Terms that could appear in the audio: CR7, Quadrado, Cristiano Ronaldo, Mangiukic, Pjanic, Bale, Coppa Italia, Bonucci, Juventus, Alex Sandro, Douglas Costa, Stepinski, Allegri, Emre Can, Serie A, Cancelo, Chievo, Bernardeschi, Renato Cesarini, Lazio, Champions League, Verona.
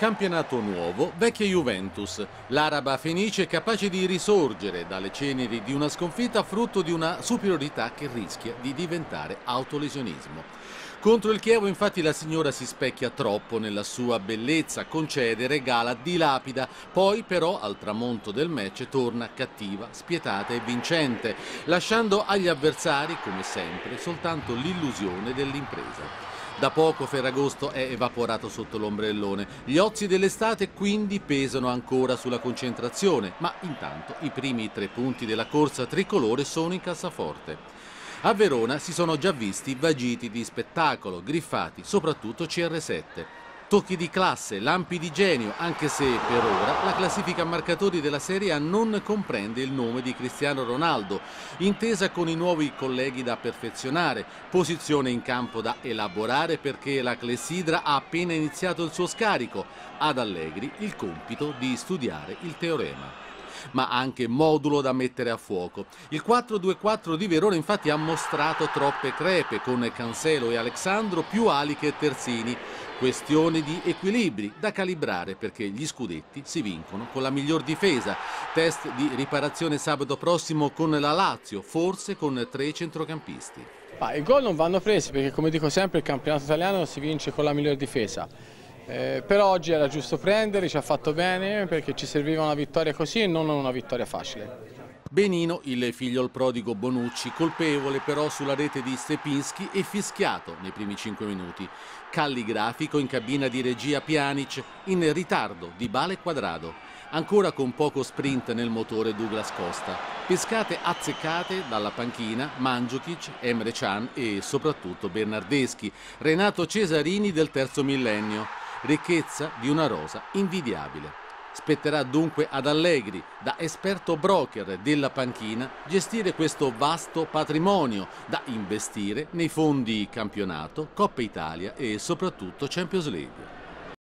Campionato nuovo, vecchia Juventus. L'araba fenice è capace di risorgere dalle ceneri di una sconfitta frutto di una superiorità che rischia di diventare autolesionismo. Contro il Chievo infatti la signora si specchia troppo nella sua bellezza, concede, regala, dilapida, poi però al tramonto del match torna cattiva, spietata e vincente, lasciando agli avversari, come sempre, soltanto l'illusione dell'impresa. Da poco Ferragosto è evaporato sotto l'ombrellone, gli ozi dell'estate quindi pesano ancora sulla concentrazione, ma intanto i primi 3 punti della corsa tricolore sono in cassaforte. A Verona si sono già visti vagiti di spettacolo, griffati, soprattutto CR7. Tocchi di classe, lampi di genio, anche se per ora la classifica marcatori della Serie A non comprende il nome di Cristiano Ronaldo, intesa con i nuovi colleghi da perfezionare, posizione in campo da elaborare perché la clessidra ha appena iniziato il suo scarico, ad Allegri il compito di studiare il teorema. Ma anche modulo da mettere a fuoco. Il 4-2-4 di Verona infatti ha mostrato troppe crepe con Cancelo e Alessandro più ali che terzini. Questione di equilibri da calibrare perché gli scudetti si vincono con la miglior difesa. Test di riparazione sabato prossimo con la Lazio, forse con 3 centrocampisti. Ma i gol non vanno presi perché, come dico sempre, il campionato italiano si vince con la miglior difesa. Però oggi era giusto prendere, ci ha fatto bene perché ci serviva una vittoria così e non una vittoria facile. Benino, il figlio al prodigo Bonucci, colpevole però sulla rete di Stepinski e fischiato nei primi 5 minuti. Calligrafico in cabina di regia Pjanic, in ritardo di Bale e Quadrado. Ancora con poco sprint nel motore Douglas Costa. Pescate azzeccate dalla panchina Mangiukic, Emre Can e soprattutto Bernardeschi, Renato Cesarini del terzo millennio. Ricchezza di una rosa invidiabile. Spetterà dunque ad Allegri, da esperto broker della panchina, gestire questo vasto patrimonio da investire nei fondi campionato, Coppa Italia e soprattutto Champions League.